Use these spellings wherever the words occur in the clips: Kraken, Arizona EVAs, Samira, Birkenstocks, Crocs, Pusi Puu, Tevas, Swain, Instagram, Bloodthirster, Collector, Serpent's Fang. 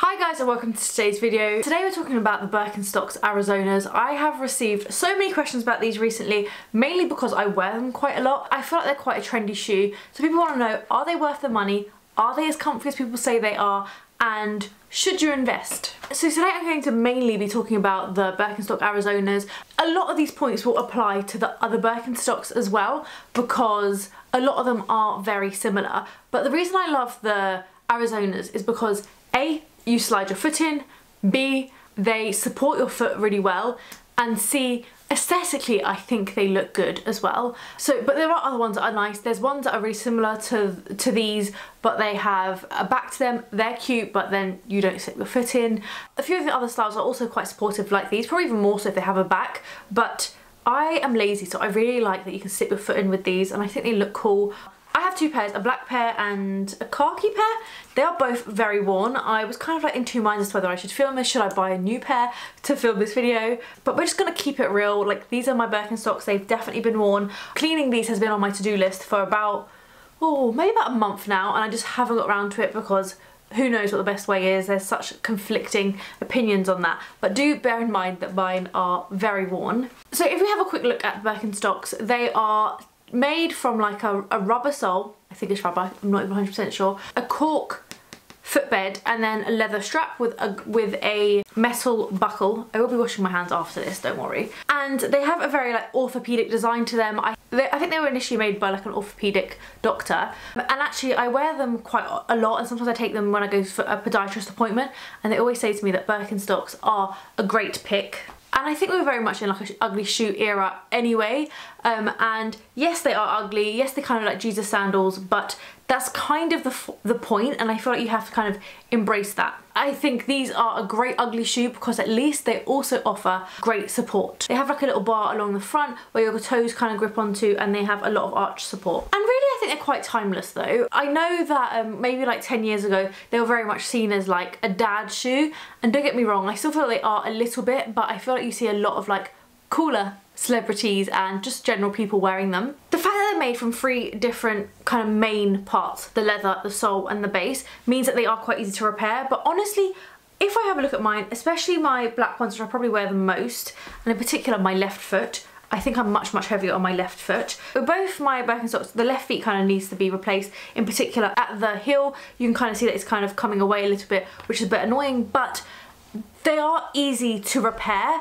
Hi guys and welcome to today's video. Today we're talking about the Birkenstocks Arizonas. I have received so many questions about these recently, mainly because I wear them quite a lot. I feel like they're quite a trendy shoe, so people want to know, are they worth the money? Are they as comfy as people say they are? And should you invest? So today I'm going to mainly be talking about the Birkenstock Arizonas. A lot of these points will apply to the other Birkenstocks as well, because a lot of them are very similar. But the reason I love the Arizonas is because A, you slide your foot in, B, they support your foot really well, and C, aesthetically I think they look good as well. So, but there are other ones that are nice. There's ones that are really similar to these, but they have a back to them. They're cute, but then you don't slip your foot in. A few of the other styles are also quite supportive like these, probably even more so if they have a back, but I am lazy, so I really like that you can slip your foot in with these, and I think they look cool. I have two pairs, a black pair and a khaki pair. They are both very worn. I was kind of like in two minds as to whether I should film this, should I buy a new pair to film this video? But we're just gonna keep it real. Like, these are my Birkenstocks, they've definitely been worn. Cleaning these has been on my to-do list for about, maybe about a month now, and I just haven't got around to it because who knows what the best way is. There's such conflicting opinions on that. But do bear in mind that mine are very worn. So if we have a quick look at the Birkenstocks, they are made from like a rubber sole, I think it's rubber, I'm not even 100% sure, a cork footbed, and then a leather strap with a metal buckle. I will be washing my hands after this, don't worry. And they have a very like orthopedic design to them. I think they were initially made by like an orthopedic doctor, and actually I wear them quite a lot, and sometimes I take them when I go for a podiatrist appointment, and they always say to me that Birkenstocks are a great pick. And I think we're very much in like an ugly shoe era anyway, and yes, they are ugly, yes, they kind of like Jesus sandals, but that's kind of the point, and I feel like you have to kind of embrace that. I think these are a great ugly shoe because at least they also offer great support. They have like a little bar along the front where your toes kind of grip onto, and they have a lot of arch support. And really, I think they're quite timeless though. I know that maybe like 10 years ago, they were very much seen as like a dad shoe, and don't get me wrong, I still feel like they are a little bit, but I feel like you see a lot of like cooler celebrities and just general people wearing them. The fact that they're made from three different kind of main parts, the leather, the sole and the base, means that they are quite easy to repair. But honestly, if I have a look at mine, especially my black ones, which I probably wear the most, and in particular my left foot, I think I'm much heavier on my left foot. With both my Birkenstocks, the left feet kind of needs to be replaced, in particular at the heel. You can kind of see that it's kind of coming away a little bit, which is a bit annoying, but they are easy to repair.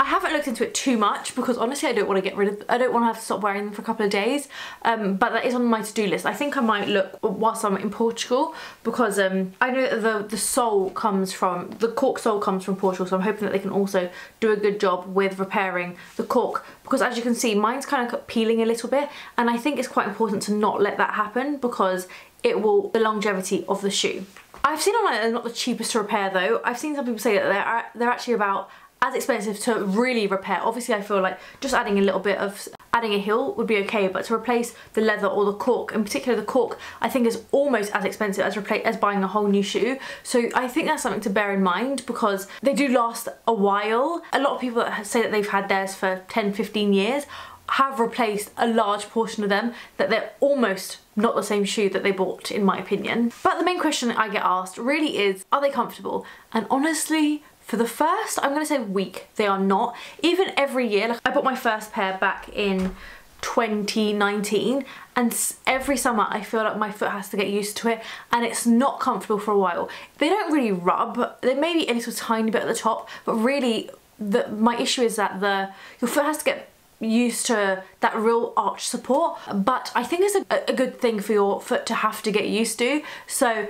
I haven't looked into it too much because honestly I don't want to get rid of them. I don't want to have to stop wearing them for a couple of days, but that is on my to-do list. I think I might look whilst I'm in Portugal, because I know that the sole comes from, the cork sole comes from Portugal, so I'm hoping that they can also do a good job with repairing the cork, because as you can see mine's kind of peeling a little bit, and I think it's quite important to not let that happen because it will, the longevity of the shoe. I've seen online that they're not the cheapest to repair though. I've seen some people say that they're actually about as expensive to really repair. Obviously I feel like just adding a little bit of, adding a heel would be okay, but to replace the leather or the cork, in particular the cork, I think is almost as expensive as buying a whole new shoe. So I think that's something to bear in mind because they do last a while. A lot of people that say that they've had theirs for 10-15 years have replaced a large portion of them, that they're almost not the same shoe that they bought, in my opinion. But the main question I get asked really is, are they comfortable? And honestly, for the first, I'm gonna say week, they are not. Even every year, like I bought my first pair back in 2019, and every summer I feel like my foot has to get used to it, and it's not comfortable for a while. They don't really rub, they may be a little tiny bit at the top, but really my issue is that your foot has to get used to that real arch support. But I think it's a good thing for your foot to have to get used to. So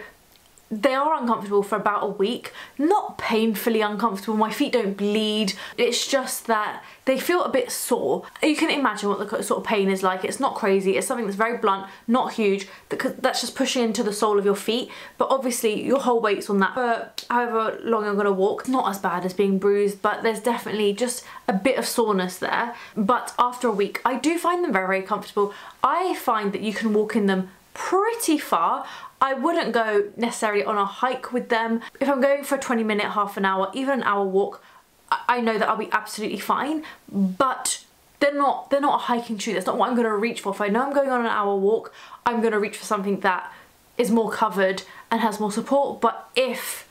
they are uncomfortable for about a week, not painfully uncomfortable, my feet don't bleed, it's just that they feel a bit sore. You can imagine what the sort of pain is like. It's not crazy, it's something that's very blunt, not huge, that's just pushing into the sole of your feet, but obviously your whole weight's on that. For however long you're gonna walk, not as bad as being bruised, but there's definitely just a bit of soreness there. But after a week, I do find them very, very comfortable. I find that you can walk in them pretty far. I wouldn't go necessarily on a hike with them. If I'm going for a 20-minute, half an hour, even an hour walk, I know that I'll be absolutely fine, but they're not a hiking shoe. That's not what I'm gonna reach for. If I know I'm going on an hour walk, I'm gonna reach for something that is more covered and has more support. But if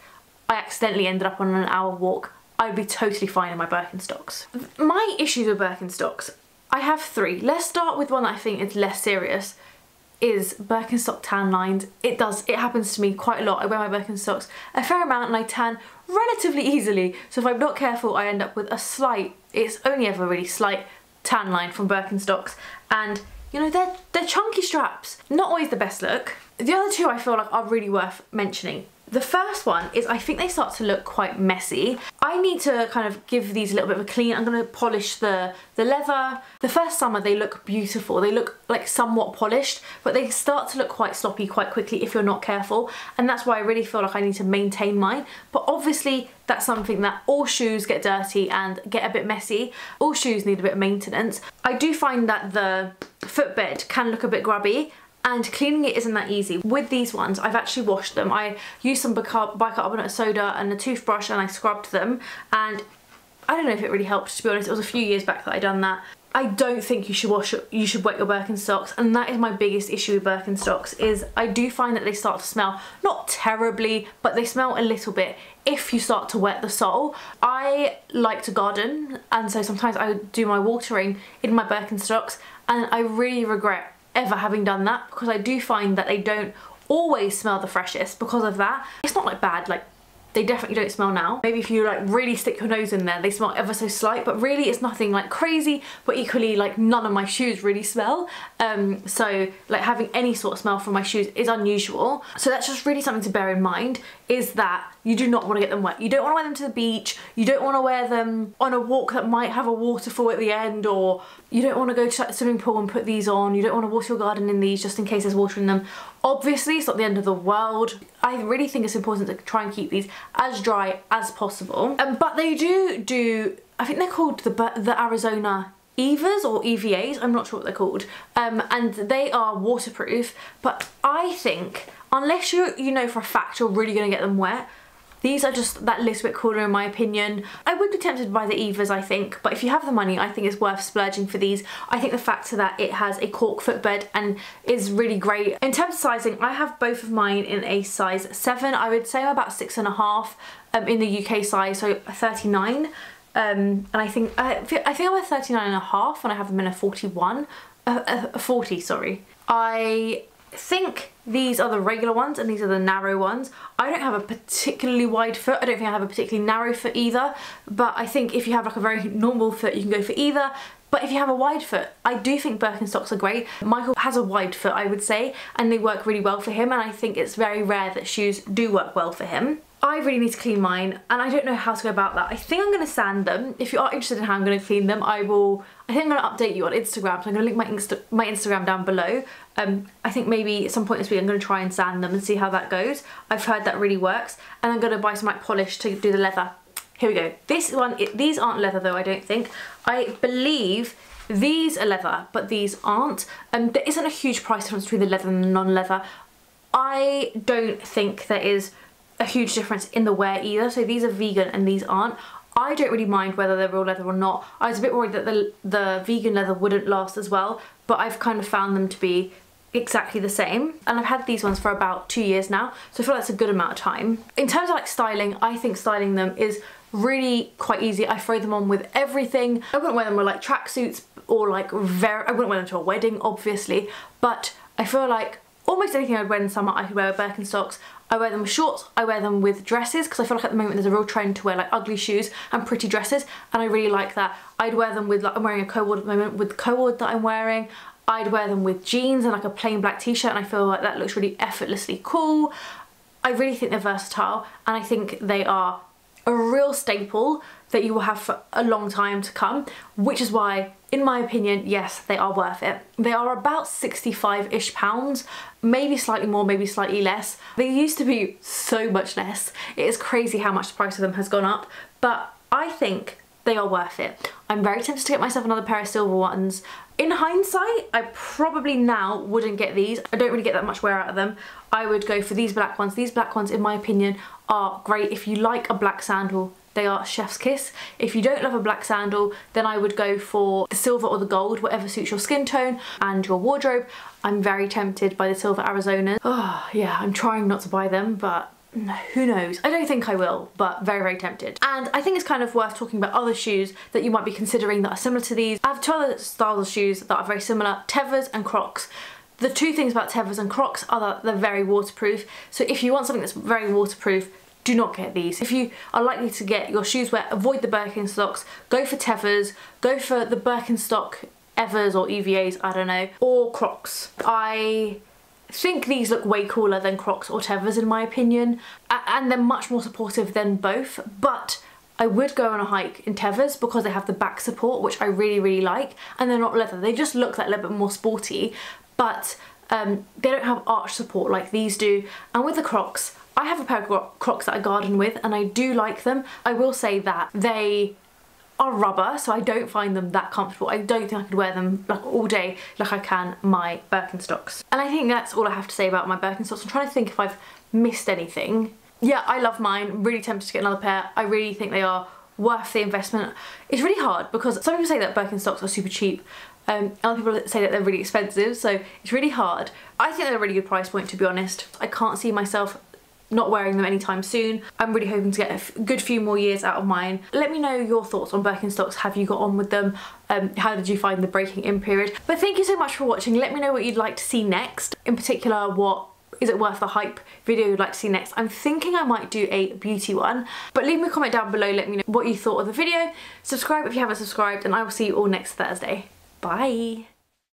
I accidentally ended up on an hour walk, I'd be totally fine in my Birkenstocks. My issues with Birkenstocks, I have three. Let's start with one that I think is less serious, is Birkenstock tan lines. It happens to me quite a lot. I wear my Birkenstocks a fair amount and I tan relatively easily. So if I'm not careful, I end up with a slight, it's only ever really slight, tan line from Birkenstocks. And you know, they're chunky straps. Not always the best look. The other two I feel like are really worth mentioning. The first one is I think they start to look quite messy. I need to kind of give these a little bit of a clean. I'm going to polish the leather. The first summer they look beautiful. They look like somewhat polished, but they start to look quite sloppy quite quickly if you're not careful. And that's why I really feel like I need to maintain mine. But obviously that's something that all shoes get dirty and get a bit messy. All shoes need a bit of maintenance. I do find that the footbed can look a bit grubby, and cleaning it isn't that easy. With these ones, I've actually washed them. I used some bicarbonate soda and a toothbrush and I scrubbed them, and I don't know if it really helped, to be honest. It was a few years back that I'd done that. I don't think you should wet your Birkenstocks, and that is my biggest issue with Birkenstocks, is I do find that they start to smell, not terribly, but they smell a little bit if you start to wet the sole. I like to garden, and so sometimes I do my watering in my Birkenstocks, and I really regret ever having done that, because I do find that they don't always smell the freshest because of that. It's not like bad, like they definitely don't smell now. Maybe if you like really stick your nose in there, they smell ever so slight, but really it's nothing like crazy, but equally like none of my shoes really smell. So like having any sort of smell from my shoes is unusual. So that's just really something to bear in mind, is that you do not want to get them wet. You don't want to wear them to the beach, you don't want to wear them on a walk that might have a waterfall at the end, or you don't want to go to that swimming pool and put these on, you don't want to water your garden in these just in case there's water in them. Obviously it's not the end of the world. I really think it's important to try and keep these as dry as possible. But they do, I think they're called the Arizona EVAs or EVAs, I'm not sure what they're called, and they are waterproof, but I think unless you know for a fact you're really going to get them wet, these are just that little bit cooler in my opinion. I would be tempted by the EVAs, I think, but if you have the money, I think it's worth splurging for these. I think the fact that it has a cork footbed and is really great. In terms of sizing, I have both of mine in a size 7. I would say I'm about 6.5 in the UK size, so 39. And I think I'm a 39.5 and I have them in a 41, a 40, sorry. I think these are the regular ones and these are the narrow ones. I don't have a particularly wide foot. I don't think I have a particularly narrow foot either, but I think if you have like a very normal foot, you can go for either. But if you have a wide foot, I do think Birkenstocks are great. Michael has a wide foot, I would say, and they work really well for him, and I think it's very rare that shoes do work well for him. I really need to clean mine, and I don't know how to go about that. I think I'm going to sand them. If you are interested in how I'm going to clean them, I think I'm going to update you on Instagram, so I'm going to link my Instagram down below. I think maybe at some point this week I'm going to try and sand them and see how that goes. I've heard that really works, and I'm going to buy some like polish to do the leather. Here we go. This one, these aren't leather though, I don't think. I believe these are leather, but these aren't. There isn't a huge price difference between the leather and the non-leather. I don't think there is a huge difference in the wear either, so these are vegan and these aren't. I don't really mind whether they're real leather or not. I was a bit worried that the vegan leather wouldn't last as well, but I've kind of found them to be exactly the same, and I've had these ones for about 2 years now, so I feel that's a good amount of time. In terms of like styling, I think styling them is really quite easy. I throw them on with everything. I wouldn't wear them with like tracksuits or like I wouldn't wear them to a wedding obviously, but I feel like almost anything I'd wear in summer I could wear with Birkenstocks. I wear them with shorts, I wear them with dresses, because I feel like at the moment there's a real trend to wear like ugly shoes and pretty dresses, and I really like that. I'd wear them with, like, I'm wearing a coord at the moment, with the coord that I'm wearing. I'd wear them with jeans and like a plain black t-shirt, and I feel like that looks really effortlessly cool. I really think they're versatile, and I think they are a real staple that you will have for a long time to come, which is why, in my opinion, yes, they are worth it. They are about 65-ish pounds, maybe slightly more, maybe slightly less. They used to be so much less. It is crazy how much the price of them has gone up, but I think they are worth it. I'm very tempted to get myself another pair of silver ones. In hindsight, I probably now wouldn't get these. I don't really get that much wear out of them. I would go for these black ones. These black ones, in my opinion, are great. If you like a black sandal, they are chef's kiss. If you don't love a black sandal, then I would go for the silver or the gold, whatever suits your skin tone and your wardrobe. I'm very tempted by the silver Arizonas. Oh yeah, I'm trying not to buy them, but who knows? I don't think I will, but very, very tempted. And I think it's kind of worth talking about other shoes that you might be considering that are similar to these. I have two other styles of shoes that are very similar, Tevas and Crocs. The two things about Tevas and Crocs are that they're very waterproof. So if you want something that's very waterproof, do not get these. If you are likely to get your shoes wet, avoid the Birkenstocks, go for Tevas, go for the Birkenstock EVAs or EVAs, I don't know, or Crocs. I think these look way cooler than Crocs or Tevas in my opinion, and they're much more supportive than both, but I would go on a hike in Tevas because they have the back support, which I really, really like, and they're not leather. They just look that little bit more sporty, but they don't have arch support like these do. And with the Crocs, I have a pair of Crocs that I garden with and I do like them. I will say that they are rubber, so I don't find them that comfortable. I don't think I could wear them like all day like I can my Birkenstocks. And I think that's all I have to say about my Birkenstocks. I'm trying to think if I've missed anything. Yeah, I love mine. Really tempted to get another pair. I really think they are worth the investment. It's really hard because some people say that Birkenstocks are super cheap. Other people say that they're really expensive, so it's really hard. I think they're a really good price point, to be honest. I can't see myself not wearing them anytime soon. I'm really hoping to get a good few more years out of mine. Let me know your thoughts on Birkenstocks. Have you got on with them? How did you find the breaking in period? But thank you so much for watching. Let me know what you'd like to see next. In particular, what is it worth the hype video you'd like to see next. I'm thinking I might do a beauty one, but leave me a comment down below. Let me know what you thought of the video. Subscribe if you haven't subscribed, and I will see you all next Thursday. Bye.